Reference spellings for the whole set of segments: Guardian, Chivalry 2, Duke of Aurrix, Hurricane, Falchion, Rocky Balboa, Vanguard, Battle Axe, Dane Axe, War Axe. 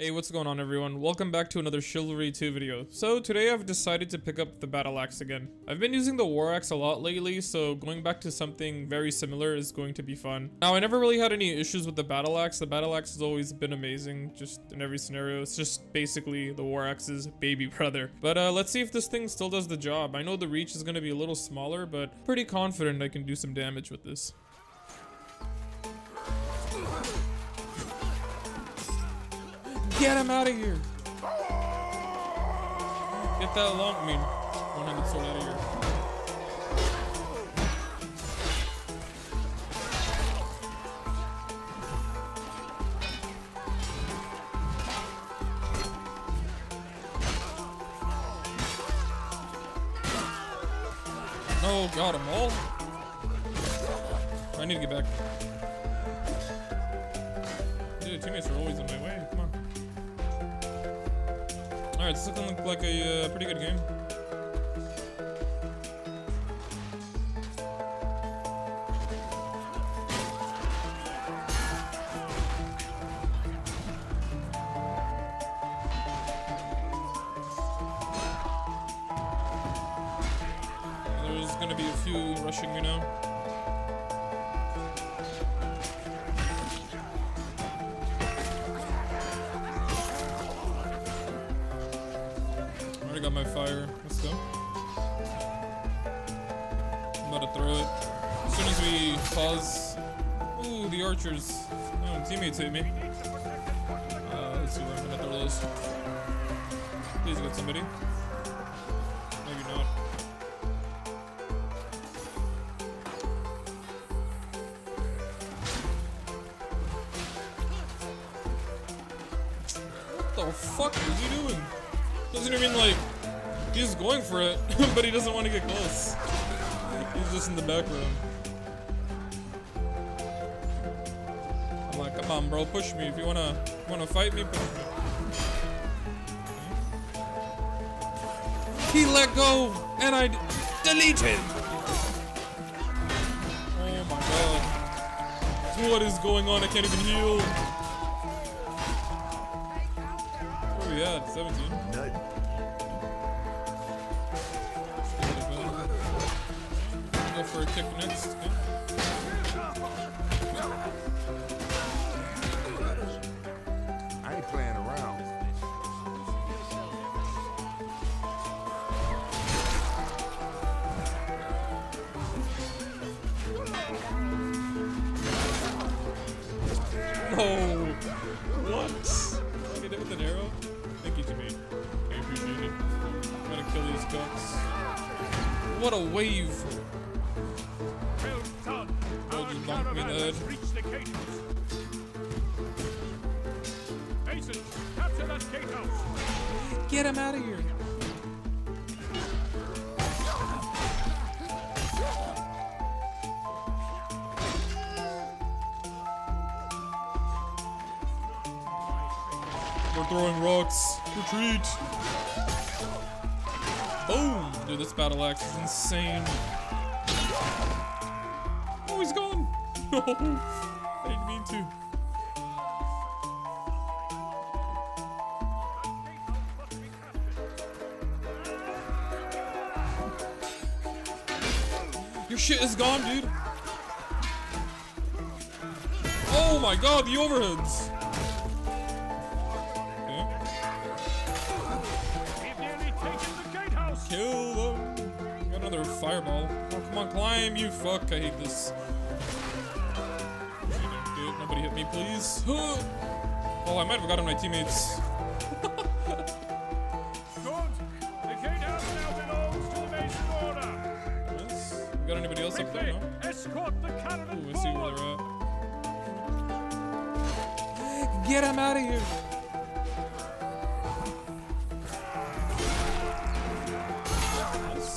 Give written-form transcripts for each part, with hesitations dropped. Hey, what's going on everyone? Welcome back to another Chivalry 2 video. So today I've decided to pick up the Battle Axe again. I've been using the War Axe a lot lately, so going back to something very similar is going to be fun. Now, I never really had any issues with the Battle Axe. The Battle Axe has always been amazing, just in every scenario. It's just basically the War Axe's baby brother. But let's see if this thing still does the job. I know the reach is going to be a little smaller, but I'm pretty confident I can do some damage with this. Get him out of here! Get that one-handed sword out of here. No, got him all. I need to get back. Dude, teammates are always in my way. Come on. Alright, this doesn't look like a pretty good game. There's gonna be a few rushing me now. I got my fire. Let's go. I'm about to throw it. As soon as we pause. Ooh, the archers. No, teammates hit me. Let's see where I'm gonna throw this. Please get somebody. Maybe not. What the fuck is he doing? Doesn't even like. He's going for it, but he doesn't want to get close. He's just in the back room. I'm like, come on, bro, push me. If you wanna fight me, push me. He let go, and I deleted. Oh my god! What is going on? I can't even heal. Where are we at? 17. Nice. For a kick next. Okay. I ain't playing around. No! What? Hit it with an arrow? Thank you, Jimmy. I appreciate it. I'm gonna kill these ducks. What a wave! Reach the gatehouse. Mason, capture that gatehouse. Get him out of here. We're throwing rocks. Retreat. Boom. Dude, this battle axe is insane. Oh, he's gone. No, I didn't mean to. Your shit is gone, dude. Oh my god, the overheads. Okay. Kill them. Got another fireball. Oh, come on, climb, you fuck. I hate this. Nobody hit me, please. Oh, I might have gotten my teammates. Good. The gatehouse now belongs to the Mason Order. Nice. We got anybody else up there? No? Escort the cannon. Ooh, I see where they're at. Get him out of here. Nice.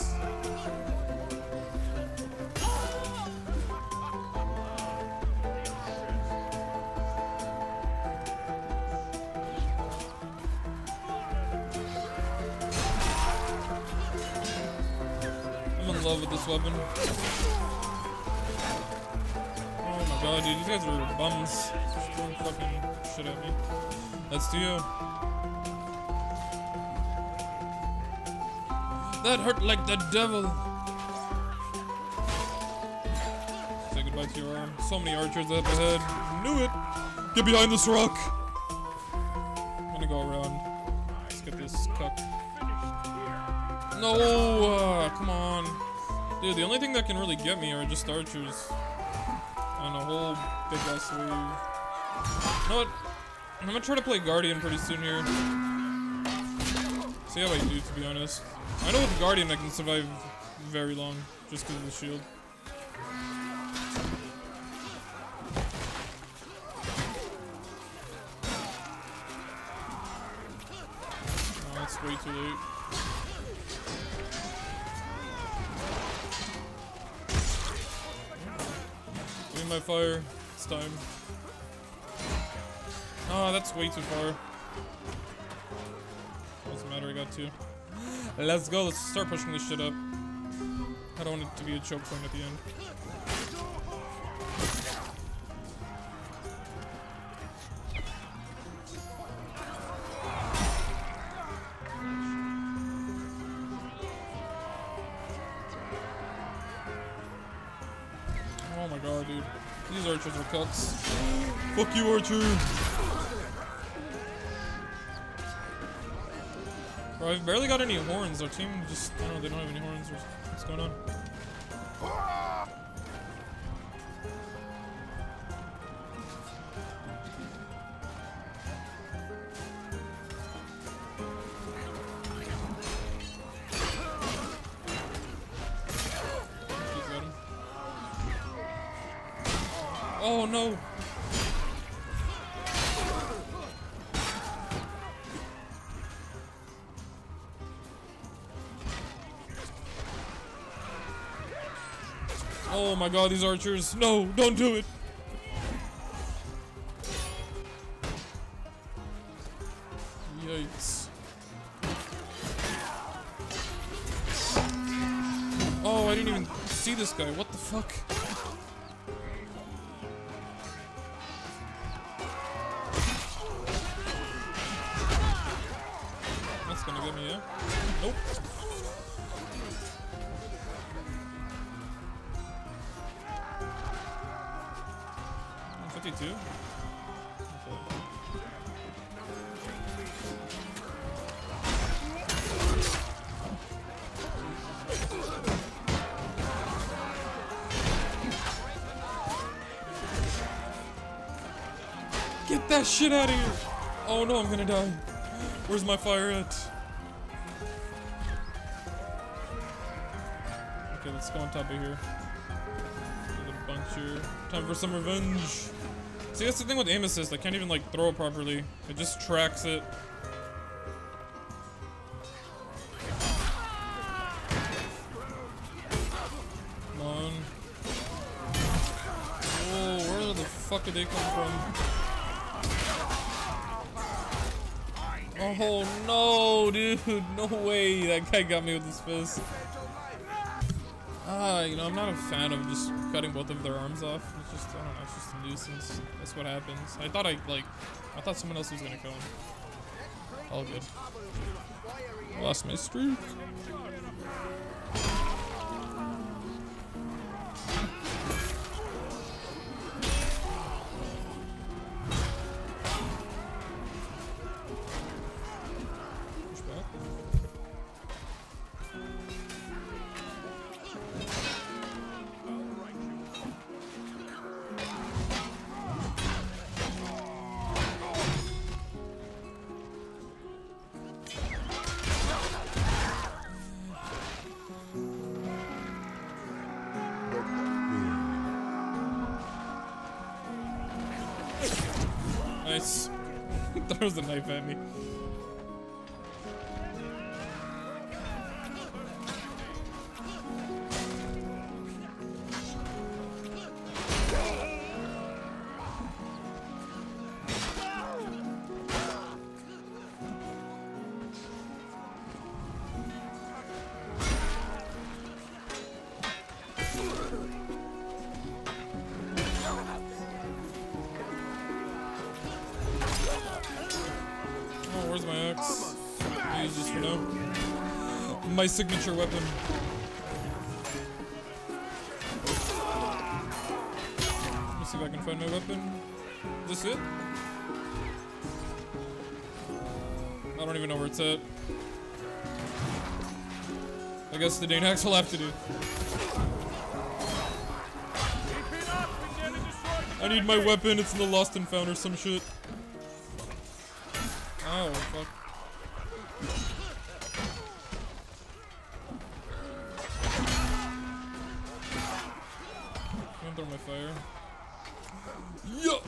I'm in love with this weapon. Oh my Oh, dude, these guys are bums. Just doing fucking shit at me. That's to you. That hurt like the devil. Say goodbye to your arm. So many archers up ahead. Knew it. Get behind this rock. I'm gonna go around. Let's get this cuck. No, come on. Dude, the only thing that can really get me are just archers. On a whole big ass wave. You know what? I'm gonna try to play Guardian pretty soon here. See how I do, to be honest. I know with Guardian I can survive very long, just because of the shield. Oh, that's way too late. My fire. It's time. Oh, that's way too far. Doesn't matter, I got two. Let's go, let's start pushing this shit up. I don't want it to be a choke point at the end. Oh my god, dude. These archers are cucks. Fuck you, archer! Bro, I've barely got any horns. Our team just, I don't know, they don't have any horns. Or what's going on? Oh no! Oh my god, these archers! No, don't do it! Yikes. Oh, I didn't even see this guy. What the fuck? Nope. I'm 52. Okay. Get that shit out of here! Oh no, I'm gonna die. Where's my fire at? Okay, let's go on top of here. A bunch here. Time for some revenge. See, that's the thing with aim assist. I can't even, like, throw it properly. It just tracks it. Come on. Whoa, where the fuck did they come from? Oh, no, dude. No way. That guy got me with his fist. You know, I'm not a fan of just cutting both of their arms off. It's just, I don't know, it's just a nuisance. That's what happens. I thought I thought someone else was gonna kill him. All good. I lost my streak. Nice. Throws a knife at me. where's my axe? I use this for now. My signature weapon. Let me see if I can find my weapon. Is this it? I don't even know where it's at. I guess the Dane Axe will have to do. I need my weapon, it's in the lost and found or some shit. Oh, fuck. I'm gonna throw my fire. Yo!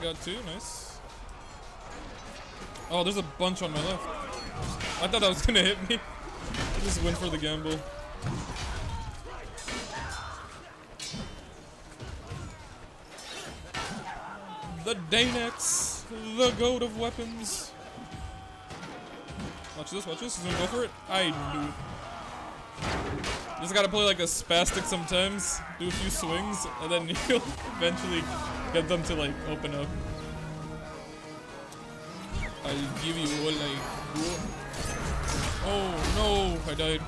Got two, nice. Oh, there's a bunch on my left. I thought that was gonna hit me. I just went for the gamble. The Dane Axe, the goat of weapons. Watch this, watch this. He's gonna go for it. I knew it. Just gotta play like a spastic sometimes. Do a few swings, and then you'll eventually get them to like open up. I'll give you all I do. Oh no, I died.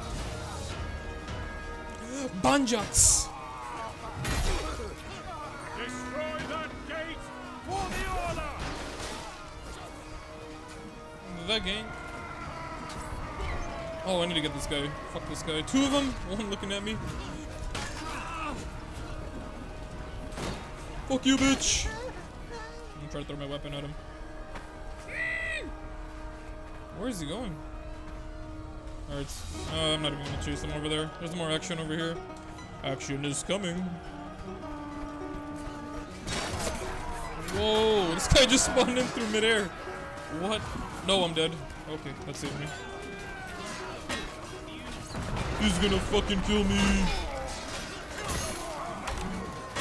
Banjats! The gang. Oh, I need to get this guy. Fuck this guy. Two of them. One looking at me. Fuck you, bitch. I'm gonna try to throw my weapon at him. Where is he going? Alright. I'm not even gonna chase him over there. There's more action over here. Action is coming. Whoa! This guy just spawned in through midair. What? No, I'm dead. Okay, that saved me. He's gonna fucking kill me.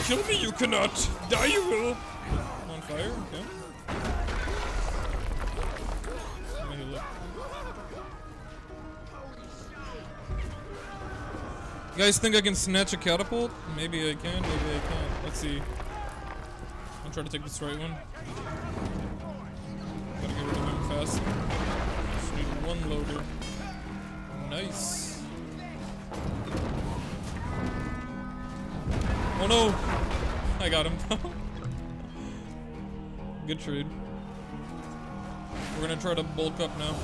Kill me, you cannot. Die, you will. I'm on fire, okay. Let me look. You guys think I can snatch a catapult? Maybe I can, maybe I can't. Let's see. I'll try to take this right one. Gotta get rid of him fast. Just need one loader. Nice. Oh no! I got him. Good trade. We're gonna try to bulk up now.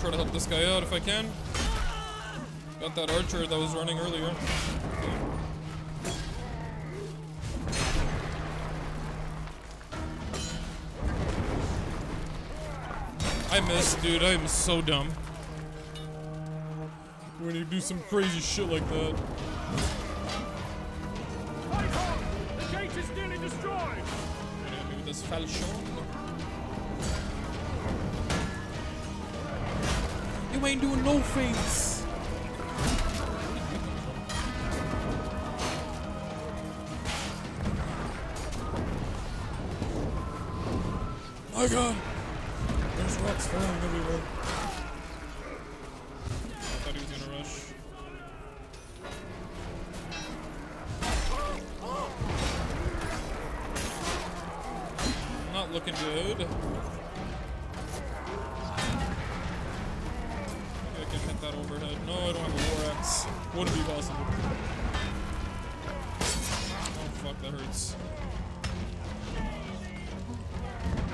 Try to help this guy out if I can. Got that archer that was running earlier. Okay. I missed, dude. I am so dumb. We're gonna do some crazy shit like that. The gate is nearly destroyed. Maybe this Falchion. You ain't doing no things. My God, there's rocks falling everywhere. I thought he was gonna rush. Not looking good. That overhead. No, I don't have a War Axe. Wouldn't be possible. Oh fuck, that hurts.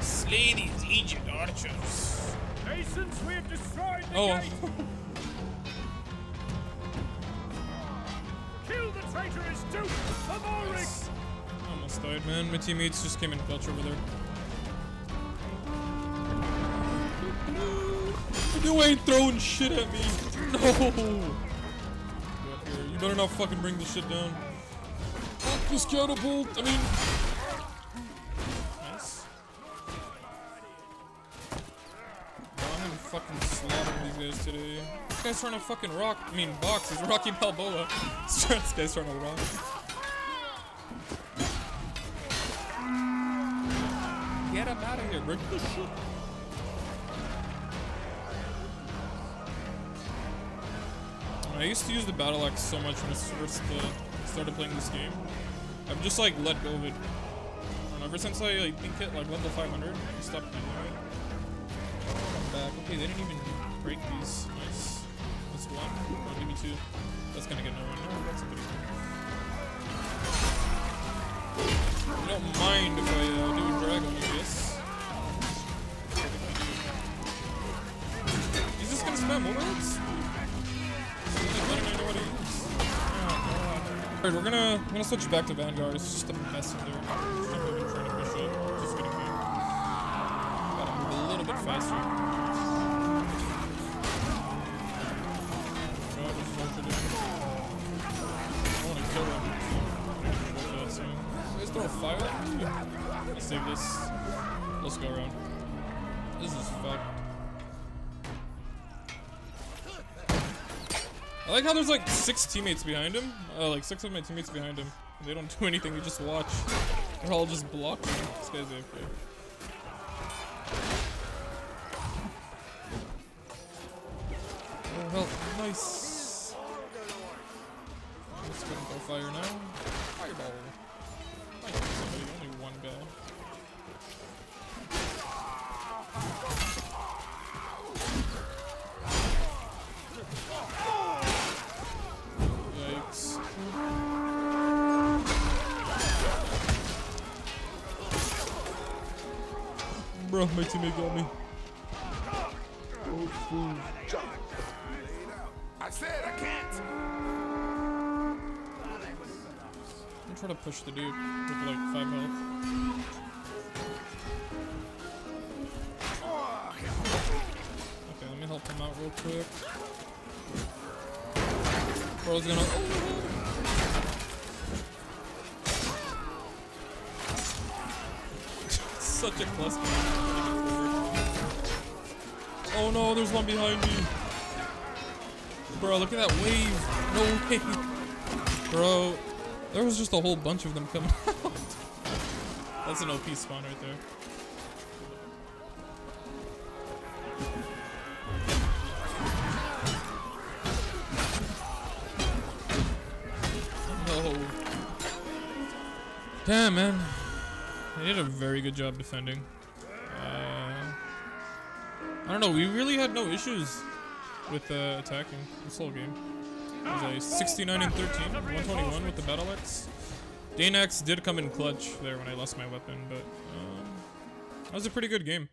Slay these Egypt archers. Masons, we have destroyed the gate. Kill the traitorous Duke of Aurrix. Almost died, man. My teammates just came in clutch over there. You ain't throwing shit at me. No. You better not fucking bring this shit down. Fuck this catapult. I mean. Nice. Well, I'm gonna fucking slaughter these guys today. This guy's trying to fucking box. It's Rocky Balboa. This guy's trying to rock. Get him out of here. Bring the shit. I used to use the Battle Axe so much when I first started playing this game. I've just like let go of it. And ever since I think it like level 500, I stopped playing it. Come back. Okay, they didn't even break these. Nice. That's one. Oh, give me two. That's gonna get another one. No, that's a good one. I don't mind if I do a drag on this. He's just gonna spam bullets. Alright, we're gonna switch back to Vanguard. It's just a mess in there. I'm trying to push it. Just gonna gotta move a little bit faster. I wanna kill him. So, let's throw a fire. Let's save this. Let's go around. This is fucked. I like how there's like six teammates behind him. Like six of my teammates behind him. They don't do anything, we just watch. They're all just blocked. This guy's AFK. Oh, help. Nice. Let's go and go fire now. Fireball. Might kill somebody, only one guy. Yikes. Bro, my teammate got me. Oh, fool. I said I can't. I'm trying to push the dude with like 5 health. Okay, let me help him out real quick. Bro's gonna. Such a cluster. Oh no, there's one behind me. Bro, look at that wave. No way. Bro, there was just a whole bunch of them coming out. That's an OP spawn right there. Damn, man. They did a very good job defending. I don't know, we really had no issues with attacking this whole game. It was a 69 and 13, 121 with the Battle Axe. Dane Axe did come in clutch there when I lost my weapon, but that was a pretty good game.